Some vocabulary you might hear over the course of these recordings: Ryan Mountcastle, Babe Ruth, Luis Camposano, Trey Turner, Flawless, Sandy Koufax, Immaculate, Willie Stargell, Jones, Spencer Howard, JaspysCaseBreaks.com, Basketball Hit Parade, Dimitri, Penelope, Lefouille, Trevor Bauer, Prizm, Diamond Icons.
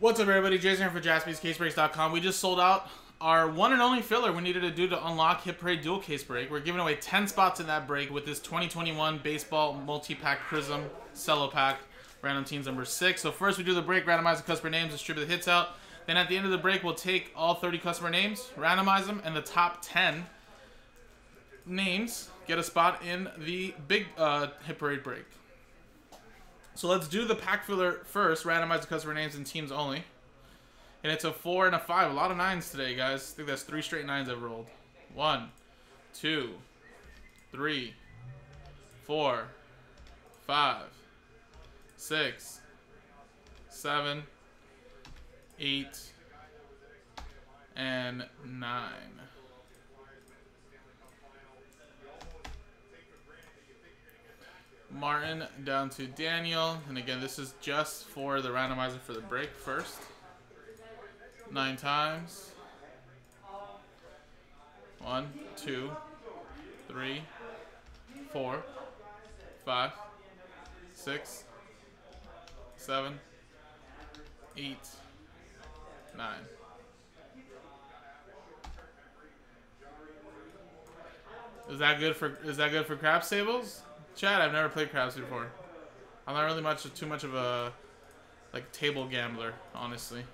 What's up, everybody? Jason here for JaspysCaseBreaks.com. We just sold out our one and only filler we needed to do to unlock Hit Parade Dual Case Break. We're giving away 10 spots in that break with this 2021 Baseball Multi-Pack Prizm Cello Pack, Random Teams number 6. So first we do the break, randomize the customer names, distribute the hits out. Then at the end of the break, we'll take all 30 customer names, randomize them, and the top 10 names get a spot in the big Hit Parade break. So let's do the pack filler first, randomize the customer names and teams only. And it's a 4 and a 5. A lot of 9s today, guys. I think that's 3 straight 9s I've rolled. 1, 2, 3, 4, 5, 6, 7, 8, and 9. Martin down to Daniel, and again this is just for the randomizer for the break first. 9 times. 1, 2, 3, 4, 5, 6, 7, 8, 9. Is that good for craps tables? Chad, I've never played craps before. I'm not really too much of a table gambler, honestly.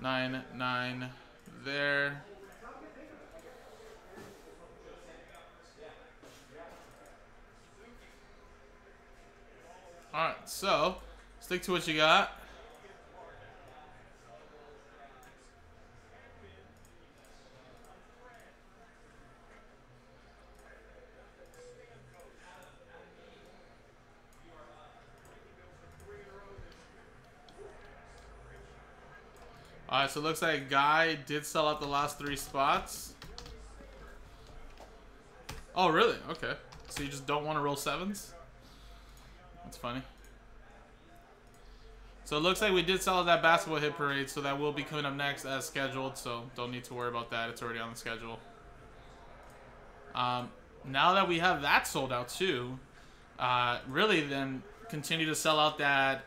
9, 9 there. 9. Alright, so stick to what you got. Alright, so it looks like Guy did sell out the last 3 spots. Oh, really? Okay. So you just don't want to roll 7s? That's funny. So it looks like we did sell out that Basketball Hit Parade, so that will be coming up next as scheduled, so don't need to worry about that. It's already on the schedule. Now that we have that sold out too, really then continue to sell out that...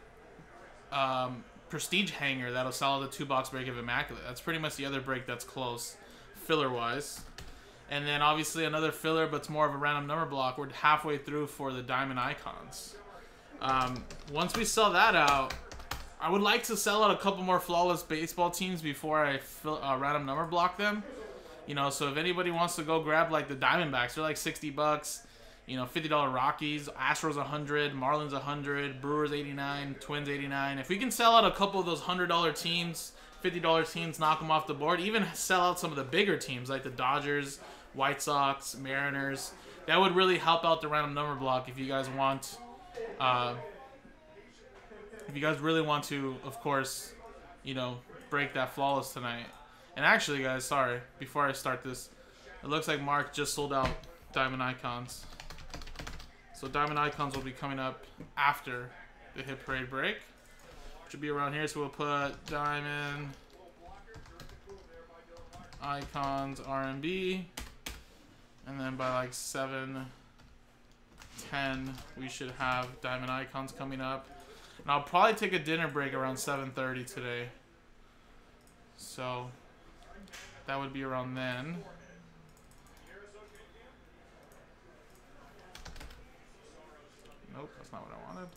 Prestige hanger that'll sell the 2-box break of Immaculate. That's pretty much the other break that's close filler wise, and then obviously another filler, but it's more of a random number block. We're halfway through for the Diamond Icons. Once we sell that out, I would like to sell out a couple more Flawless baseball teams before I random number block them, you know. So if anybody wants to go grab like the Diamondbacks, they're like $60, you know, $50 Rockies, Astros 100, Marlins 100, Brewers 89, Twins 89. If we can sell out a couple of those $100 teams, $50 teams, knock them off the board, even sell out some of the bigger teams like the Dodgers, White Sox, Mariners, that would really help out the random number block if you guys want, if you guys really want to, of course, you know, break that Flawless tonight. And actually, guys, sorry, before I start this, it looks like Mark just sold out Diamond Icons. So Diamond Icons will be coming up after the Hit Parade break. Should be around here, so we'll put Diamond Icons R&B, and then by like 7:10 we should have Diamond Icons coming up. And I'll probably take a dinner break around 7:30 today. So that would be around then. Nope, that's not what I wanted.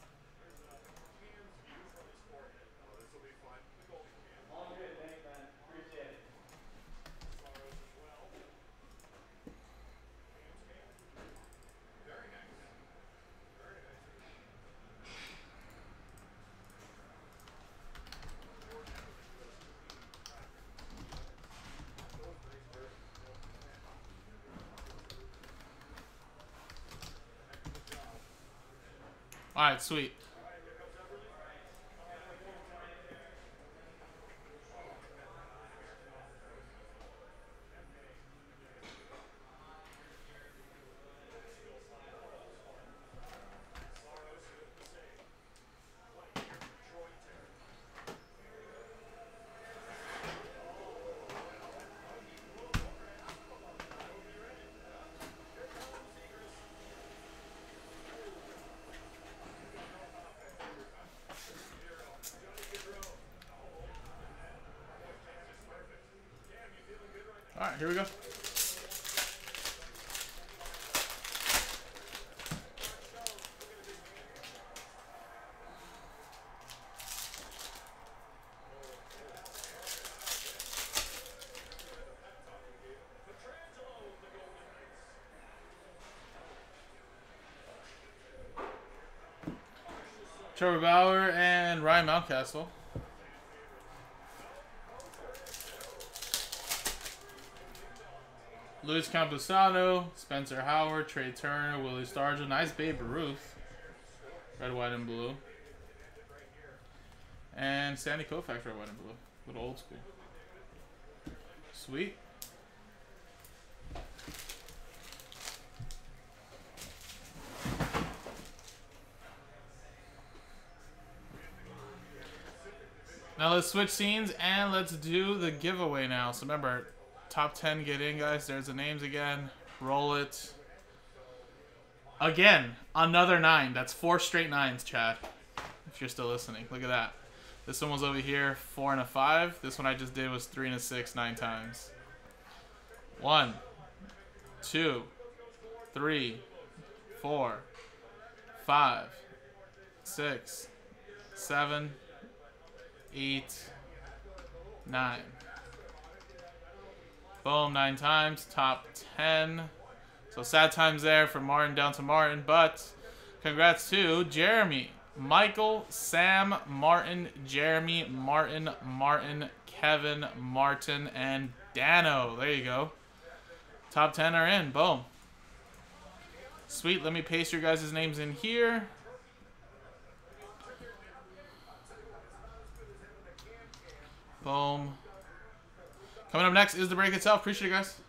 Alright, sweet. here we go. Trevor Bauer and Ryan Mountcastle. Luis Camposano, Spencer Howard, Trey Turner, Willie Stargell. Nice Babe Ruth. Red, white, and blue. And Sandy Koufax, red, white, and blue. A little old school. Sweet. Now let's switch scenes and let's do the giveaway now. So remember, top 10 get in, guys. There's the names again. Roll it. Again, another 9. That's 4 straight 9s, Chad, if you're still listening. Look at that. This one was over here, 4 and a 5. This one I just did was 3 and a 6, 9 times. 1, 2, 3, 4, 5, 6, 7, 8, 9. Boom, 9 times. Top 10. So sad times there for Martin down to Martin, but congrats to Jeremy, Michael, Sam, Martin, Jeremy, Martin, Martin, Kevin, Martin, and Dano. There you go. Top 10 are in. Boom. Sweet. Let me paste your guys' names in here. Boom. Coming up next is the break itself. Appreciate it, guys.